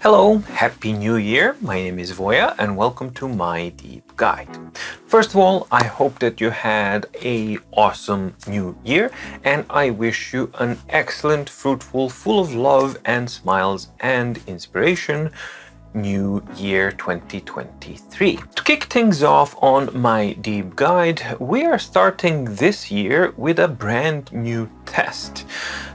Hello, Happy New Year! My name is Voya and welcome to My Deep Guide. First of all, I hope that you had an awesome new year and I wish you an excellent, fruitful, full of love and smiles and inspiration New Year 2023. To kick things off on My Deep Guide, we are starting this year with a brand new test.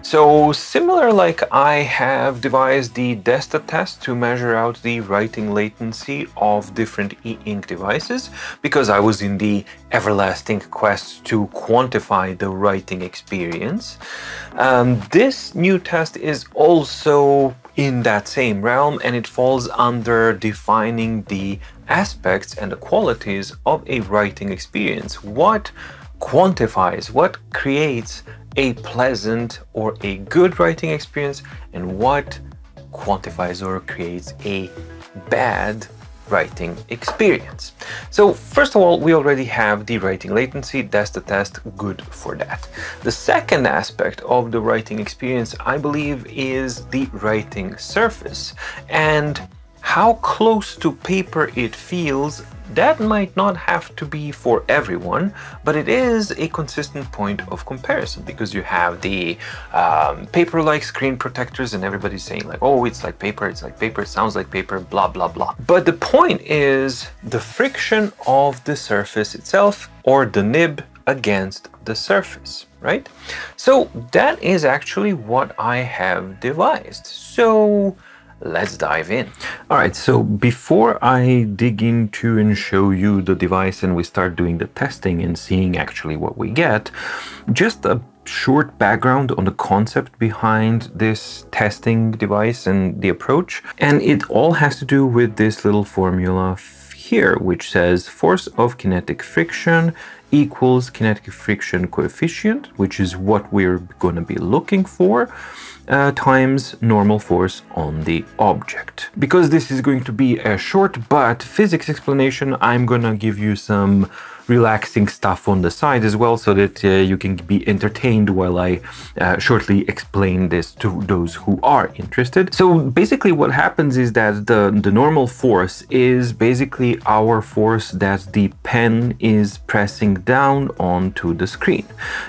So similar like I have devised the Desta test to measure out the writing latency of different E-Ink devices, because I was in the everlasting quest to quantify the writing experience. This new test is also in that same realm, and it falls under defining the aspects and the qualities of a writing experience. What quantifies, what creates a pleasant or a good writing experience, and what quantifies or creates a bad writing experience. So first of all, we already have the writing latency. That's the test, good for that. The second aspect of the writing experience, I believe, is the writing surface and how close to paper it feels. That might not have to be for everyone, but it is a consistent point of comparison, because you have the paper-like screen protectors and everybody's saying like, oh, it's like paper, it sounds like paper, blah, blah, blah. But the point is the friction of the surface itself, or the nib against the surface, right? So that is actually what I have devised. So let's dive in. All right, so before I dig into and show you the device and we start doing the testing and seeing actually what we get, just a short background on the concept behind this testing device and the approach. And it all has to do with this little formula here, which says force of kinetic friction equals kinetic friction coefficient, which is what we're going to be looking for, times normal force on the object. Because this is going to be a short but physics explanation, I'm gonna give you some relaxing stuff on the side as well, so that you can be entertained while I shortly explain this to those who are interested. So basically what happens is that the normal force is basically our force that the pen is pressing down onto the screen.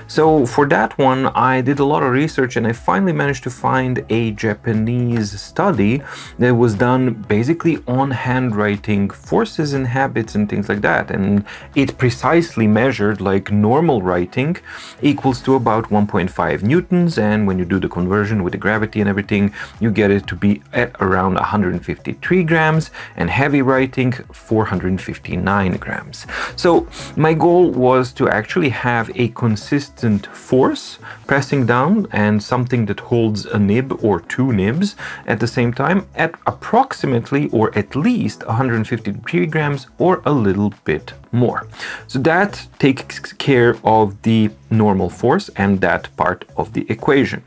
So for that one, I did a lot of research and I finally managed to find a Japanese study that was done basically on handwriting forces and habits and things like that, and it precisely measured like normal writing equals to about 1.5 newtons, and when you do the conversion with the gravity and everything, you get it to be at around 153 grams, and heavy writing 459 grams. So my goal was to actually have a consistent force pressing down and something that holds a nib or two nibs at the same time at approximately or at least 153 grams or a little bit more. So that takes care of the normal force and that part of the equation.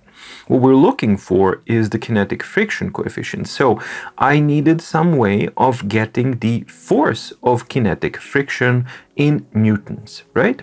What we're looking for is the kinetic friction coefficient. So I needed some way of getting the force of kinetic friction in newtons, right?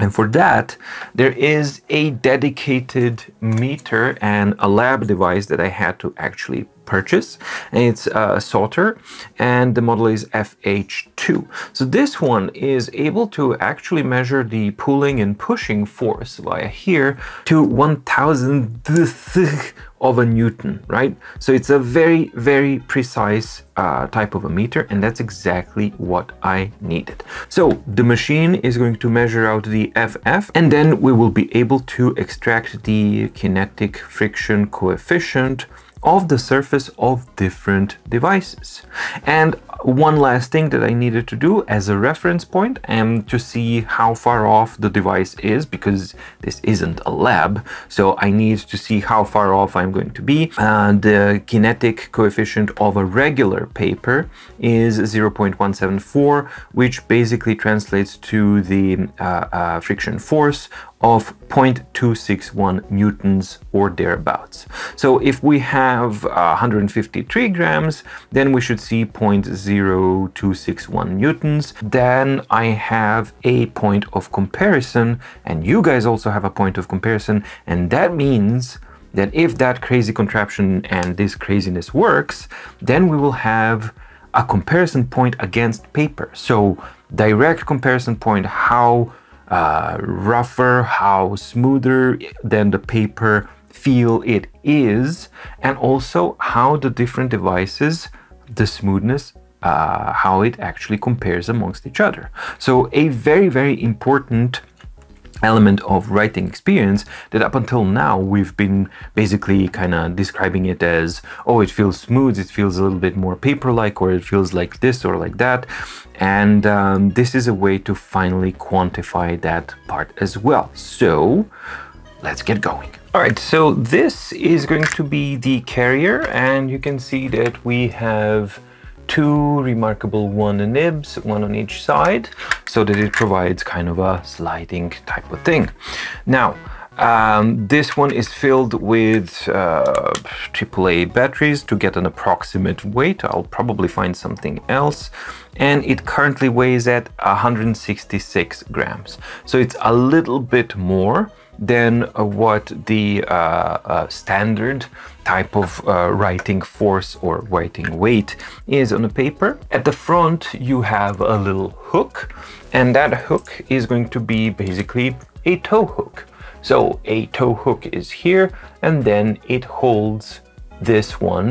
And for that, there is a dedicated meter and a lab device that I had to actually purchase, and it's a Sauter, and the model is FH2. So this one is able to actually measure the pulling and pushing force via here to 1,000th of a newton, right? So it's a very, very precise type of a meter, and that's exactly what I needed. So the machine is going to measure out the FF, and then we will be able to extract the kinetic friction coefficient of the surface of different devices. And one last thing that I needed to do as a reference point, and to see how far off the device is, because this isn't a lab, so I need to see how far off I'm going to be. The kinetic coefficient of a regular paper is 0.174, which basically translates to the friction force of 0.261 newtons or thereabouts. So if we have 153 grams, then we should see 0.0261 newtons. Then I have a point of comparison, and you guys also have a point of comparison, and that means that if that crazy contraption and this craziness works, then we will have a comparison point against paper. So direct comparison point, how rougher, how smoother than the paper feel it is, and also how the different devices, the smoothness, how it actually compares amongst each other. So a very, very important element of writing experience that up until now we've been basically kind of describing it as, oh, it feels smooth, it feels a little bit more paper-like, or it feels like this or like that. And this is a way to finally quantify that part as well. So let's get going. All right, so this is going to be the carrier, and you can see that we have two Remarkable One nibs, one on each side, so that it provides kind of a sliding type of thing. Now, this one is filled with AAA batteries to get an approximate weight. I'll probably find something else. And it currently weighs at 166 grams. So it's a little bit more than what the standard type of writing force or writing weight is on a paper. At the front, you have a little hook, and that hook is going to be basically a toe hook. So a toe hook is here, and then it holds this one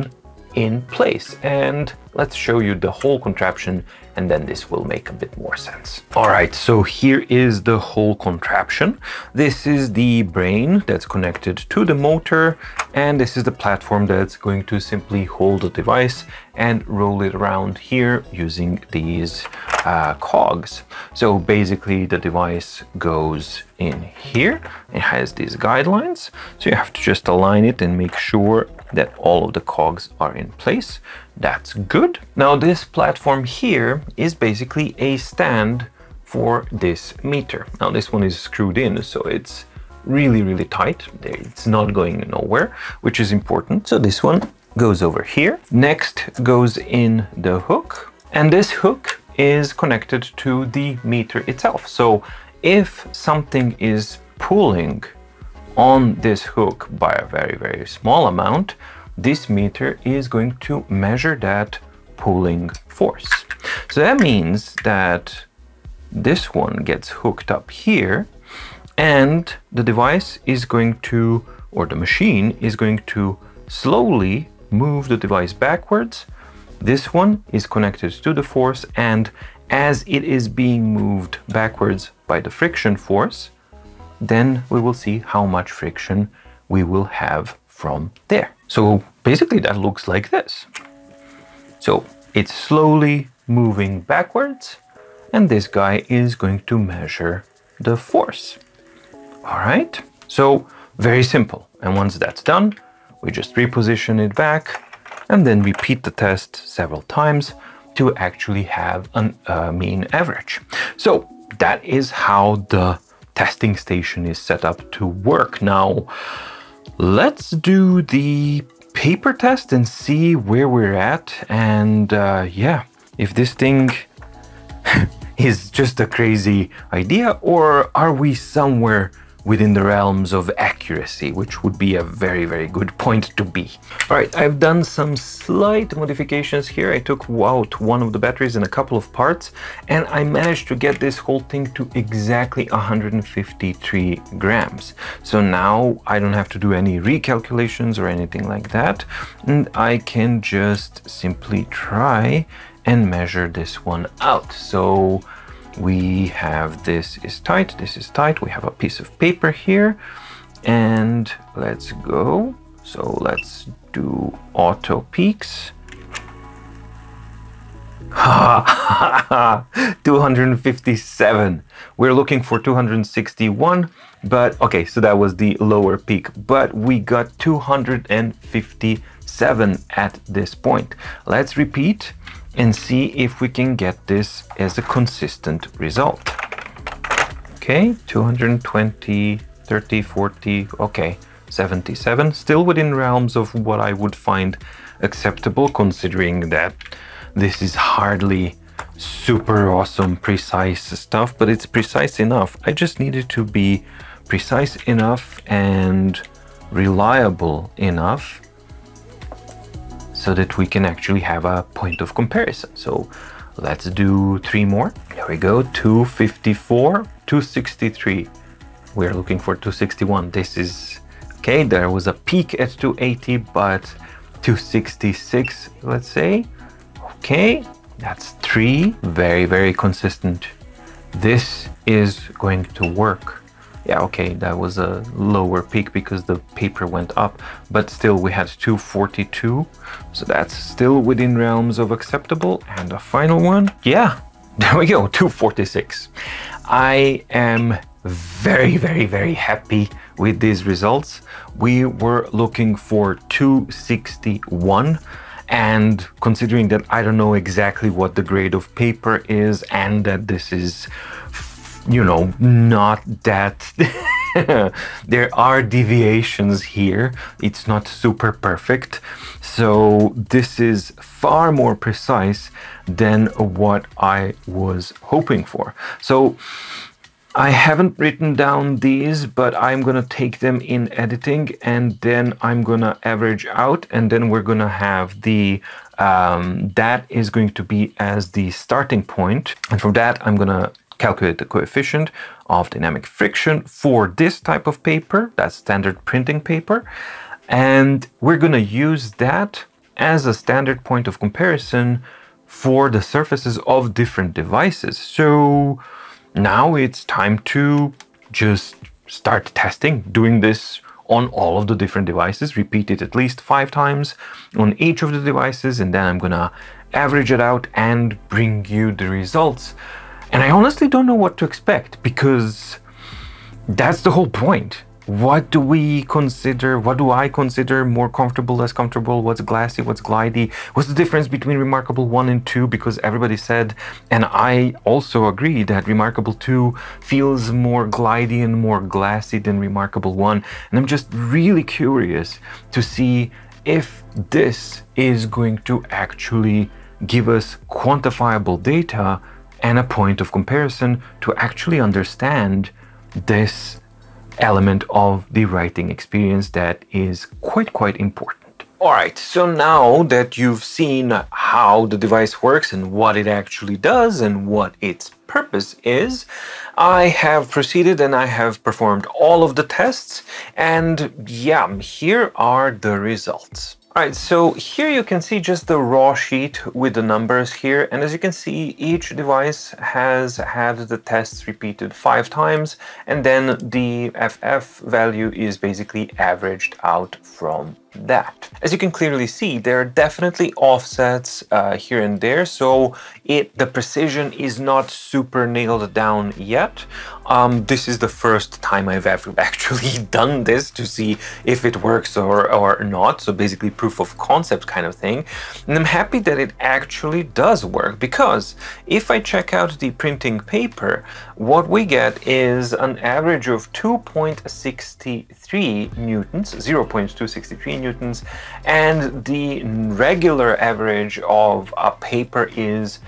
in place. And let's show you the whole contraption, and then this will make a bit more sense. All right, so here is the whole contraption. This is the brain that's connected to the motor, and this is the platform that's going to simply hold the device and roll it around here using these cogs. So basically the device goes in here. It has these guidelines, so you have to just align it and make sure that all of the cogs are in place. That's good. Now this platform here is basically a stand for this meter. Now this one is screwed in, so it's really, really tight. It's not going nowhere, which is important. So this one goes over here. Next goes in the hook, and this hook is connected to the meter itself. So if something is pulling on this hook by a very, very small amount, this meter is going to measure that pulling force. So that means that this one gets hooked up here, and the device is going to, or the machine is going to slowly move the device backwards. This one is connected to the force, and as it is being moved backwards by the friction force, then we will see how much friction we will have from there. So basically that looks like this. So it's slowly moving backwards, and this guy is going to measure the force. All right, so very simple. And once that's done, we just reposition it back and then repeat the test several times to actually have a mean average. So that is how the testing station is set up to work. Now, let's do the paper test and see where we're at. And yeah, if this thing is just a crazy idea, or are we somewhere within the realms of accuracy, which would be a very, very good point to be. All right, I've done some slight modifications here. I took out one of the batteries and a couple of parts, and I managed to get this whole thing to exactly 153 grams. So now I don't have to do any recalculations or anything like that. And I can just simply try and measure this one out. So we have, this is tight, we have a piece of paper here, and let's go. So let's do auto peaks. 257. We're looking for 261, but okay, so that was the lower peak, but we got 257 at this point. Let's repeat and see if we can get this as a consistent result. Okay, 220, 30, 40, okay, 77, still within realms of what I would find acceptable, considering that this is hardly super awesome, precise stuff, but it's precise enough. I just needed to be precise enough and reliable enough so that we can actually have a point of comparison. So let's do three more. There we go, 254, 263. We're looking for 261. This is okay. There was a peak at 280, but 266, let's say. Okay, that's three. Very, very consistent. This is going to work. Yeah, okay, that was a lower peak because the paper went up, but still we had 242, so that's still within realms of acceptable. And the final one, yeah, there we go, 246. I am very happy with these results. We were looking for 261, and considering that I don't know exactly what the grade of paper is and that this is, you know, not that there are deviations here, it's not super perfect, so this is far more precise than what I was hoping for. So I haven't written down these, but I'm gonna take them in editing, and then I'm gonna average out, and then we're gonna have the that is going to be as the starting point, and from that I'm gonna calculate the coefficient of dynamic friction for this type of paper, that's standard printing paper. And we're gonna use that as a standard point of comparison for the surfaces of different devices. So now it's time to just start testing, doing this on all of the different devices, repeat it at least 5 times on each of the devices, and then I'm gonna average it out and bring you the results. And I honestly don't know what to expect, because that's the whole point. What do we consider, what do I consider more comfortable, less comfortable, what's glassy, what's glidey, what's the difference between Remarkable 1 and 2, because everybody said, and I also agree, that Remarkable 2 feels more glidey and more glassy than Remarkable 1, and I'm just really curious to see if this is going to actually give us quantifiable data and a point of comparison to actually understand this element of the writing experience that is quite important. All right, so now that you've seen how the device works and what it actually does and what its purpose is, I have proceeded and I have performed all of the tests, and yeah, here are the results. Alright, so here you can see just the raw sheet with the numbers here, and as you can see, each device has had the tests repeated 5 times, and then the FF value is basically averaged out from that. As you can clearly see, there are definitely offsets here and there, so the precision is not super nailed down yet. This is the first time I've ever actually done this to see if it works or not, so basically proof of concept kind of thing. And I'm happy that it actually does work, because if I check out the printing paper, what we get is an average of 2.63 newtons, 0.263 newtons, and the regular average of a paper is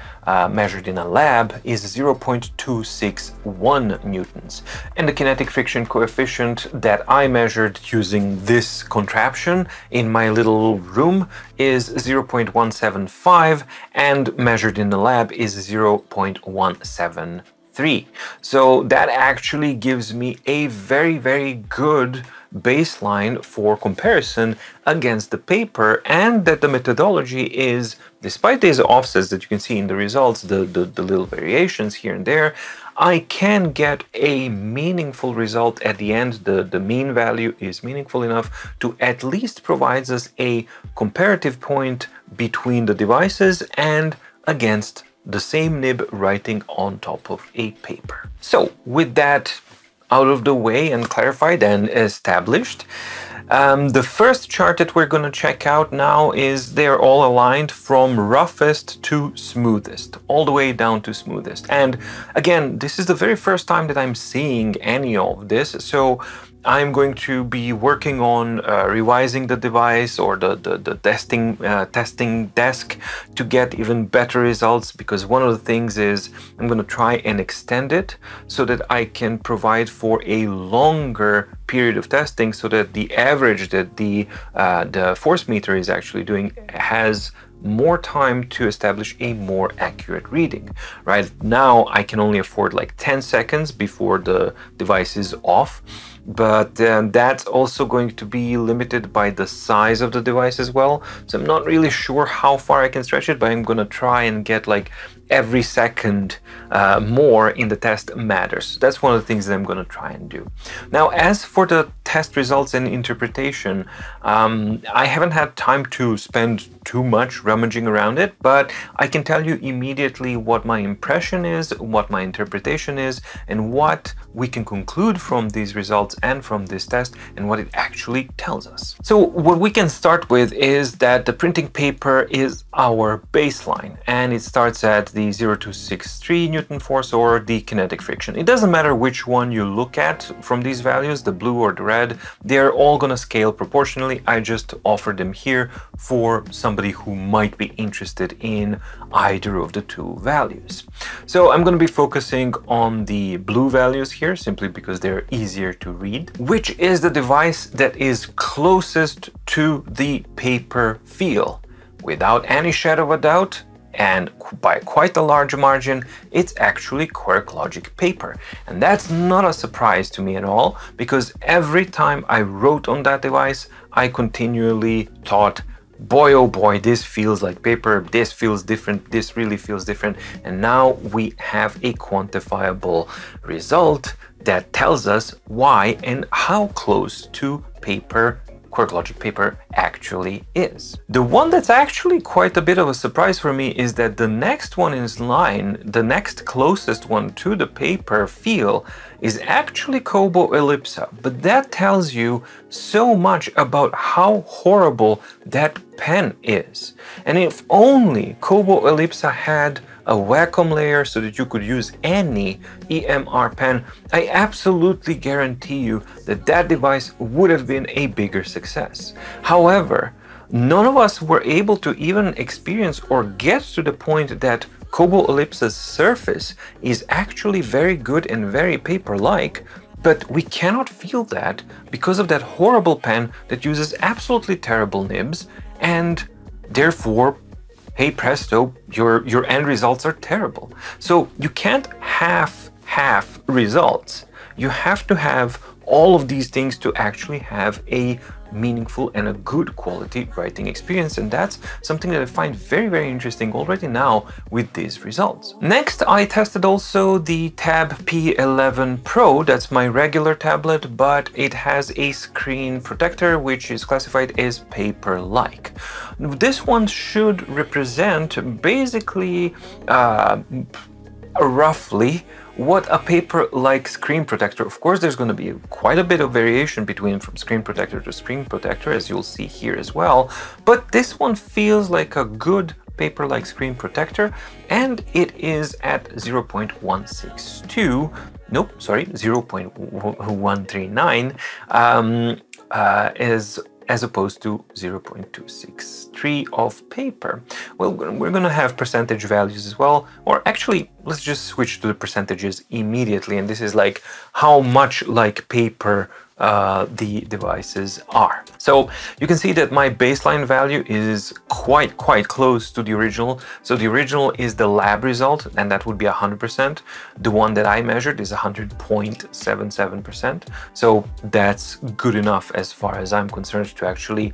measured in a lab is 0.261 newtons. And the kinetic friction coefficient that I measured using this contraption in my little room is 0.175, and measured in the lab is 0.173. So that actually gives me a very good baseline for comparison against the paper, and that the methodology is, despite these offsets that you can see in the results, the little variations here and there, I can get a meaningful result at the end. The mean value is meaningful enough to at least provides us a comparative point between the devices and against the same nib writing on top of a paper. So with that out of the way and clarified and established, the first chart that we're gonna check out now is, they're all aligned from roughest to smoothest, all the way down to smoothest. And again, this is the very first time that I'm seeing any of this, so I'm going to be working on revising the device or the testing desk to get even better results, because one of the things is I'm going to try and extend it so that I can provide for a longer period of testing, so that the average that the force meter is actually doing has more time to establish a more accurate reading. Right now I can only afford like 10 seconds before the device is off, but that's also going to be limited by the size of the device as well. So I'm not really sure how far I can stretch it, but I'm gonna try and get like every second more in the test matters. That's one of the things that I'm gonna try and do. Now, as for the test results and interpretation, I haven't had time to spend too much rummaging around it, but I can tell you immediately what my impression is, what my interpretation is, and what we can conclude from these results and from this test and what it actually tells us. So what we can start with is that the printing paper is our baseline, and it starts at the 0.263 Newton force or the kinetic friction. It doesn't matter which one you look at from these values, the blue or the red, they're all gonna scale proportionally. I just offer them here for somebody who might be interested in either of the two values. So I'm gonna be focusing on the blue values here simply because they're easier to read, which is the device that is closest to the paper feel. Without any shadow of a doubt, and by quite a large margin, it's actually QuirkLogic Papyr. And that's not a surprise to me at all, because every time I wrote on that device, I continually thought, boy, oh boy, this feels like paper, this feels different, this really feels different. And now we have a quantifiable result that tells us why and how close to paper QuirkLogic Papyr actually is. The one that's actually quite a bit of a surprise for me is that the next one in line, the next closest one to the paper feel, is actually Kobo Elipsa. But that tells you so much about how horrible that pen is. And if only Kobo Elipsa had a vacuum layer so that you could use any EMR pen, I absolutely guarantee you that that device would have been a bigger success. However, none of us were able to even experience or get to the point that Kobo Elipsa's surface is actually very good and very paper-like, but we cannot feel that because of that horrible pen that uses absolutely terrible nibs, and therefore, hey presto, your end results are terrible. So you can't half results. You have to have all of these things to actually have a meaningful and a good quality writing experience. And that's something that I find very, very interesting already now with these results. Next, I tested also the Tab P11 Pro. That's my regular tablet, but it has a screen protector, which is classified as paper-like. This one should represent basically roughly what a paper-like screen protector. Of course, there's going to be quite a bit of variation between from screen protector to screen protector, as you'll see here as well. But this one feels like a good paper-like screen protector, and it is at 0.162, nope, sorry, 0.139 as opposed to 0.263 of paper. Well, we're gonna have percentage values as well, or actually, let's just switch to the percentages immediately. And this is like how much like paper the devices are. So you can see that my baseline value is quite close to the original. So the original is the lab result, and that would be 100%. The one that I measured is 100.77%. So that's good enough as far as I'm concerned to actually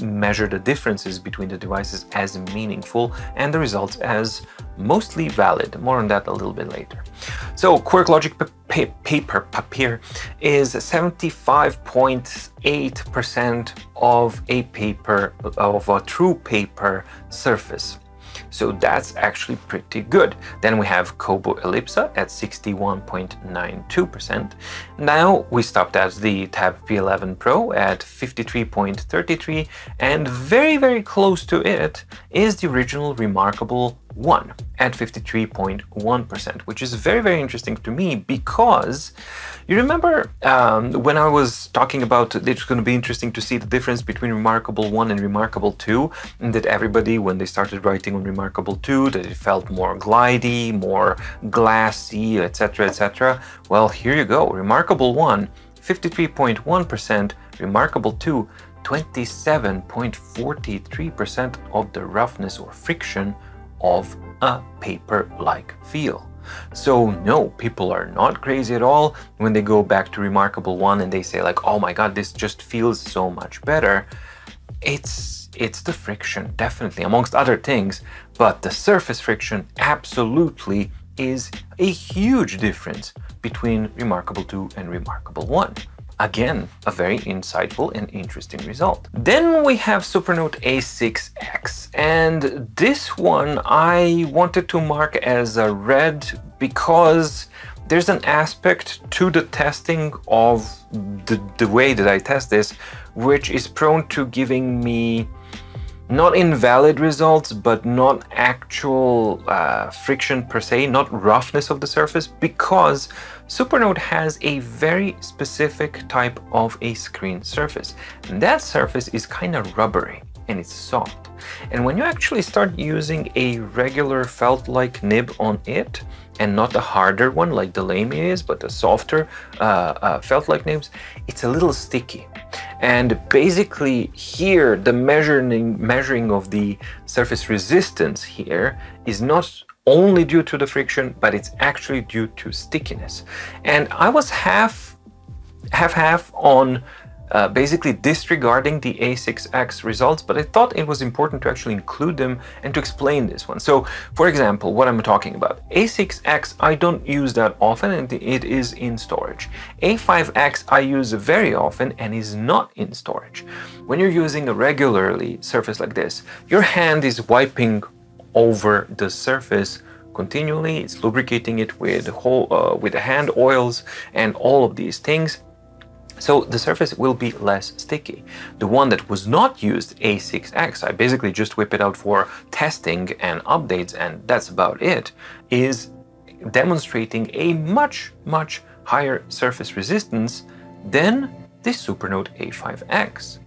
measure the differences between the devices as meaningful and the results as mostly valid. More on that a little bit later. So QuirkLogic Papyr is 75.8% of a paper, of a true paper surface. So that's actually pretty good. Then we have Kobo Elipsa at 61.92%. Now we stopped at the Tab P11 Pro at 53.33%, and very, very close to it is the original Remarkable 1 at 53.1%, which is very, very interesting to me because you remember when I was talking about it's going to be interesting to see the difference between Remarkable 1 and Remarkable 2, and that everybody, when they started writing on Remarkable 2, that it felt more glidey, more glassy, etc, etc. Well, here you go. Remarkable 1, 53.1%, Remarkable 2, 27.43% of the roughness or friction of a paper-like feel. So no, people are not crazy at all when they go back to Remarkable 1 and they say like, oh my god, this just feels so much better. It's the friction, definitely, amongst other things, but the surface friction absolutely is a huge difference between Remarkable 2 and Remarkable 1. Again, a very insightful and interesting result. Then we have Supernote A6X, and this one I wanted to mark as a red because there's an aspect to the testing of the way that I test this, which is prone to giving me not invalid results, but not actual friction per se, not roughness of the surface, because Supernote has a very specific type of a screen surface. And that surface is kind of rubbery and it's soft. And when you actually start using a regular felt-like nib on it, and not a harder one like the Lamy is, but the softer felt-like nibs, it's a little sticky. And basically here, the measuring of the surface resistance here is not only due to the friction, but it's actually due to stickiness. And I was half on basically disregarding the A6X results, but I thought it was important to actually include them and to explain this one. So, for example, what I'm talking about, A6X, I don't use that often and it is in storage. A5X I use very often and is not in storage. When you're using a regularly surface like this, your hand is wiping over the surface continually, it's lubricating it with hand oils and all of these things. So the surface will be less sticky. The one that was not used, A6X, I basically just whip it out for testing and updates, and that's about it, is demonstrating a much, much higher surface resistance than the Supernote A5X.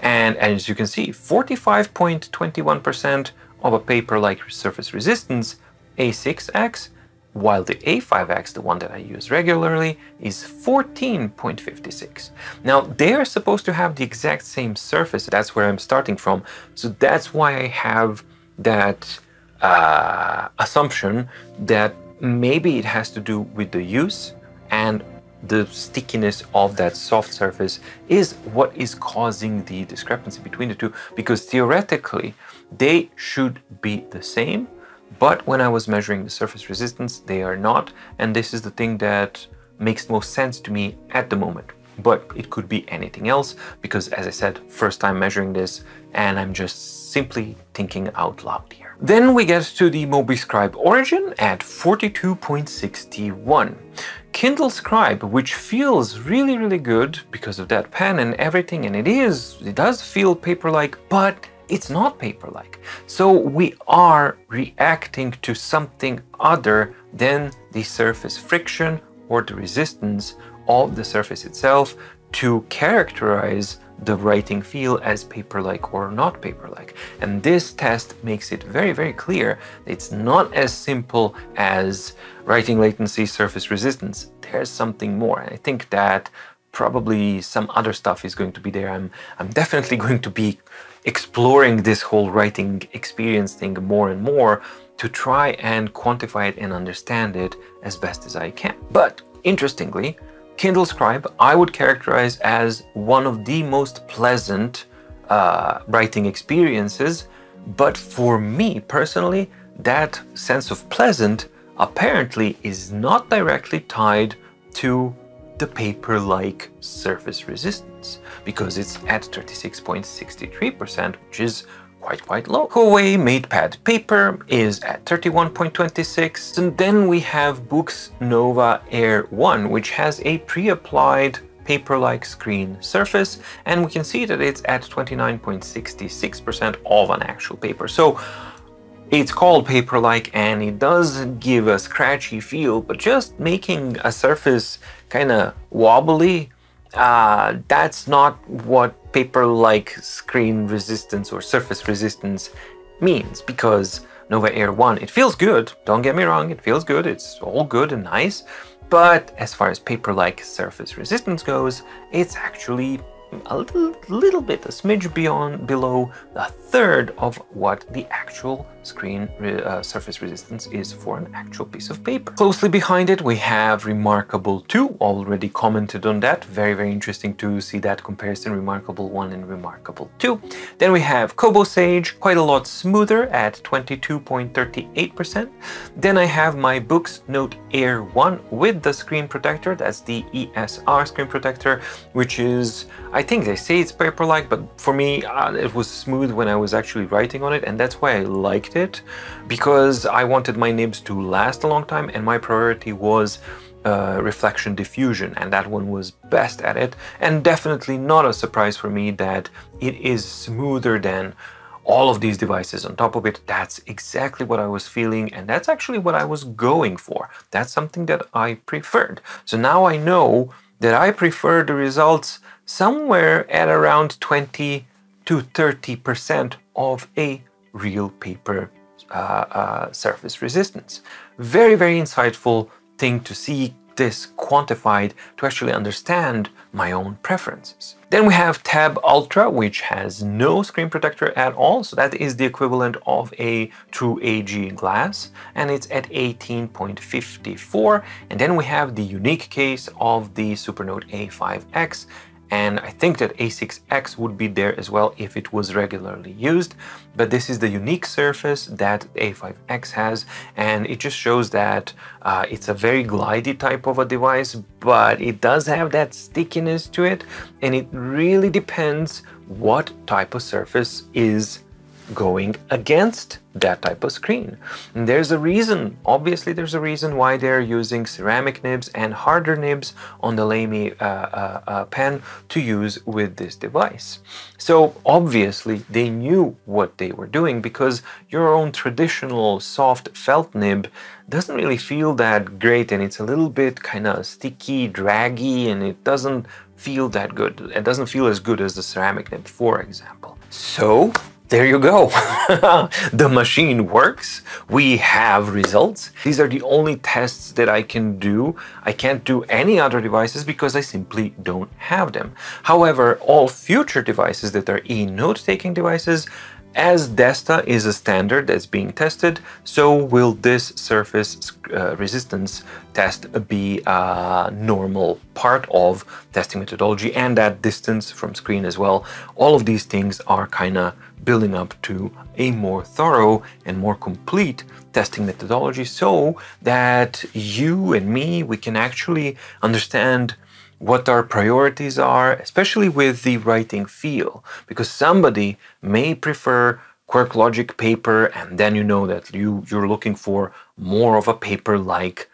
And as you can see, 45.21% of a paper-like surface resistance, A6X, while the A5X, the one that I use regularly, is 14.56. Now, they are supposed to have the exact same surface. That's where I'm starting from. So that's why I have that assumption that maybe it has to do with the use, and the stickiness of that soft surface is what is causing the discrepancy between the two, because theoretically, they should be the same. But when I was measuring the surface resistance, they are not, and this is the thing that makes most sense to me at the moment. But it could be anything else, because as I said, first time measuring this, and I'm just simply thinking out loud here. Then we get to the Mobiscribe Origin at 42.61. Kindle Scribe, which feels really, really good because of that pen and everything, and it does feel paper-like, but it's not paper-like. So we are reacting to something other than the surface friction or the resistance of the surface itself to characterize the writing feel as paper-like or not paper-like. And this test makes it very, very clear that it's not as simple as writing latency, surface resistance. There's something more. And I think that probably some other stuff is going to be there. I'm definitely going to be exploring this whole writing experience thing more and more to try and quantify it and understand it as best as I can. But interestingly, Kindle Scribe I would characterize as one of the most pleasant writing experiences, but for me personally, that sense of pleasant apparently is not directly tied to the paper-like surface resistance, because it's at 36.63%, which is quite low. Huawei MatePad Paper is at 31.26, and then we have Boox Nova Air 1, which has a pre-applied paper-like screen surface, and we can see that it's at 29.66% of an actual paper. So It's called paper-like and it does give a scratchy feel, but just making a surface kind of wobbly, that's not what paper-like screen resistance or surface resistance means, because Nova Air 1, it feels good, don't get me wrong, it feels good, it's all good and nice, but as far as paper-like surface resistance goes, it's actually a little bit, a smidge below a third of what the actual screen surface resistance is for an actual piece of paper. Closely behind it, we have Remarkable 2, already commented on that. Very, very interesting to see that comparison, Remarkable 1 and Remarkable 2. Then we have Kobo Sage, quite a lot smoother at 22.38%. Then I have my Boox Note Air 1 with the screen protector, that's the ESR screen protector, which is, I think they say it's paper-like, but for me, it was smooth when I was actually writing on it, and that's why I liked it, because I wanted my nibs to last a long time, and my priority was reflection diffusion, and that one was best at it, and definitely not a surprise for me that it is smoother than all of these devices on top of it. That's exactly what I was feeling, and that's actually what I was going for. That's something that I preferred. So now I know that I prefer the results somewhere at around 20 to 30% of a real paper surface resistance. Very, very insightful thing to see this quantified, to actually understand my own preferences. Then we have Tab Ultra, which has no screen protector at all, so that is the equivalent of a true AG glass, and it's at 18.54. And then we have the unique case of the Supernote A5X, and I think that A6X would be there as well if it was regularly used, but this is the unique surface that A5X has, and it just shows that it's a very glidey type of a device, but it does have that stickiness to it, and it really depends what type of surface is going against that type of screen. And there's a reason, obviously there's a reason why they're using ceramic nibs and harder nibs on the Lamy pen to use with this device. So obviously they knew what they were doing, because your own traditional soft felt nib doesn't really feel that great, and it's a little bit kind of sticky, draggy, and it doesn't feel that good. It doesn't feel as good as the ceramic nib, for example. So there you go. The machine works. We have results. These are the only tests that I can do. I can't do any other devices because I simply don't have them. However, all future devices that are e-note-taking devices, as Desta is a standard that's being tested, so will this surface resistance test be a normal part of testing methodology, and that distance from screen as well. All of these things are kind of building up to a more thorough and more complete testing methodology, so that you and me, we can actually understand what our priorities are, especially with the writing feel, because somebody may prefer QuirkLogic Papyr, and then you know that you're looking for more of a paper-like,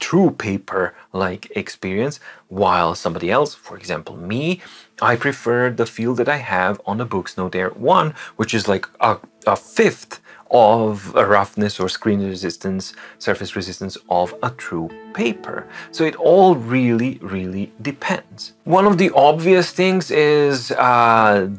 true paper-like experience, while somebody else, for example me, I prefer the feel that I have on the Boox Note Air 1, which is like a fifth of a roughness or screen resistance, surface resistance of a true paper. So it all really, really depends. One of the obvious things is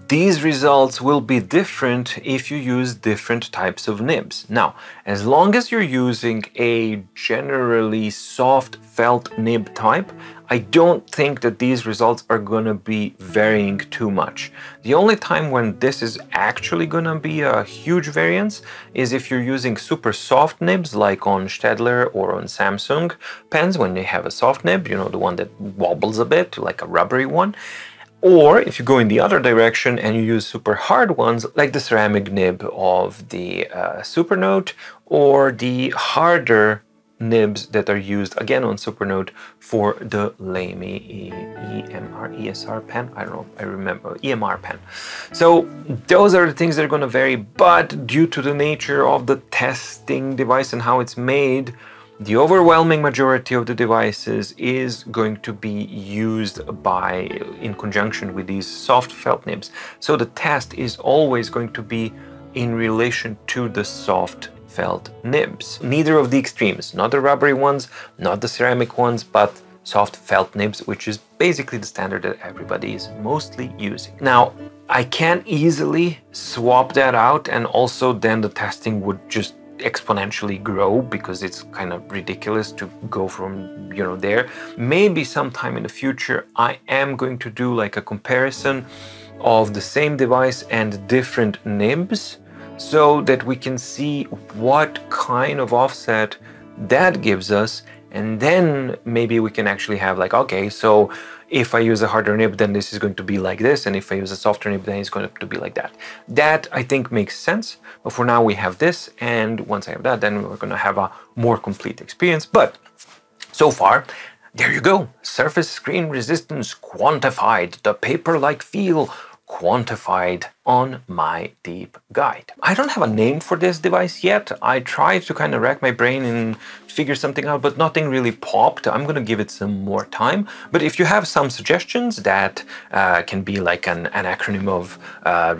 these results will be different if you use different types of nibs. Now, as long as you're using a generally soft felt nib type, I don't think that these results are gonna be varying too much. The only time when this is actually gonna be a huge variance is if you're using super soft nibs, like on Staedtler or on Samsung pens, when they have a soft nib, you know, the one that wobbles a bit, like a rubbery one. Or if you go in the other direction and you use super hard ones, like the ceramic nib of the Supernote, or the harder nibs that are used again on Supernote for the Lamy ESR pen, I don't know, I remember, EMR pen. So those are the things that are going to vary, but due to the nature of the testing device and how it's made, the overwhelming majority of the devices is going to be used in conjunction with these soft felt nibs. So the test is always going to be in relation to the soft felt nibs. Neither of the extremes, not the rubbery ones, not the ceramic ones, but soft felt nibs, which is basically the standard that everybody is mostly using. Now, I can easily swap that out, and also then the testing would just exponentially grow, because it's kind of ridiculous to go from, you know, there. Maybe sometime in the future I am going to do like a comparison of the same device and different nibs, so that we can see what kind of offset that gives us, and then maybe we can actually have like, okay, so if I use a harder nib, then this is going to be like this, and if I use a softer nib, then it's going to be like that. That, I think, makes sense, but for now we have this, and once I have that, then we're going to have a more complete experience. But so far, there you go. Surface screen resistance quantified, the paper-like feel quantified on My Deep Guide. I don't have a name for this device yet. I tried to kind of rack my brain and figure something out, but nothing really popped. I'm gonna give it some more time. But if you have some suggestions that can be like an acronym of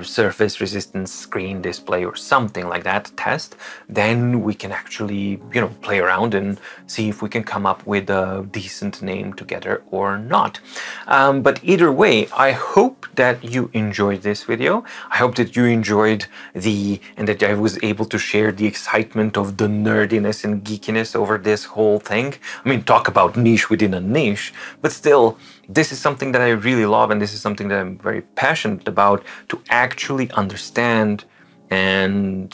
surface resistance screen display or something like that test, then we can actually, you know, play around and see if we can come up with a decent name together or not. But either way, I hope that you enjoyed this video. I hope that you enjoyed and that I was able to share the excitement of the nerdiness and geekiness over this whole thing. I mean, talk about niche within a niche, but still, this is something that I really love, and this is something that I'm very passionate about, to actually understand and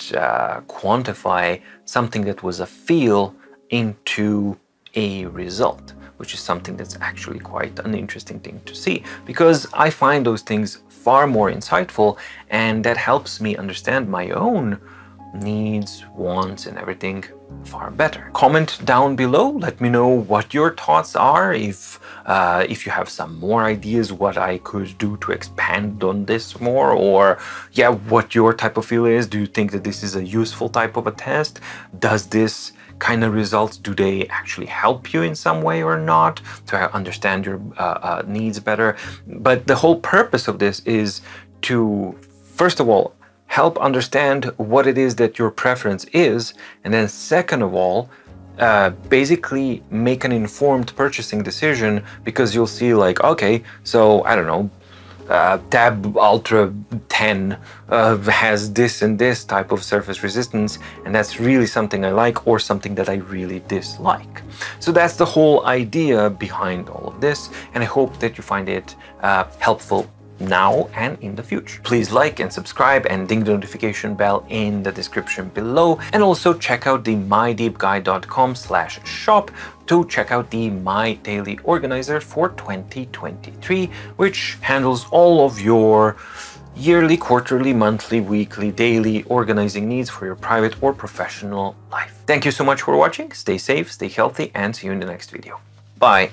quantify something that was a feel into a result, which is something that's actually quite an interesting thing to see, because I find those things far more insightful, and that helps me understand my own needs, wants, and everything far better. Comment down below, let me know what your thoughts are, if you have some more ideas what I could do to expand on this more, or yeah, what your type of feel is. Do you think that this is a useful type of a test? Does this kind of results, do they actually help you in some way or not to understand your needs better? But the whole purpose of this is to, first of all, help understand what it is that your preference is, and then second of all, basically make an informed purchasing decision, because you'll see like, okay, so I don't know, Tab Ultra 10 has this and this type of surface resistance, and that's really something I like or something that I really dislike. So that's the whole idea behind all of this, and I hope that you find it helpful now and in the future. Please like and subscribe and ding the notification bell in the description below, and also check out the mydeepguide.com/shop to check out the My Daily Organizer for 2023, which handles all of your yearly, quarterly, monthly, weekly, daily organizing needs for your private or professional life. Thank you so much for watching. Stay safe, stay healthy, and see you in the next video. Bye.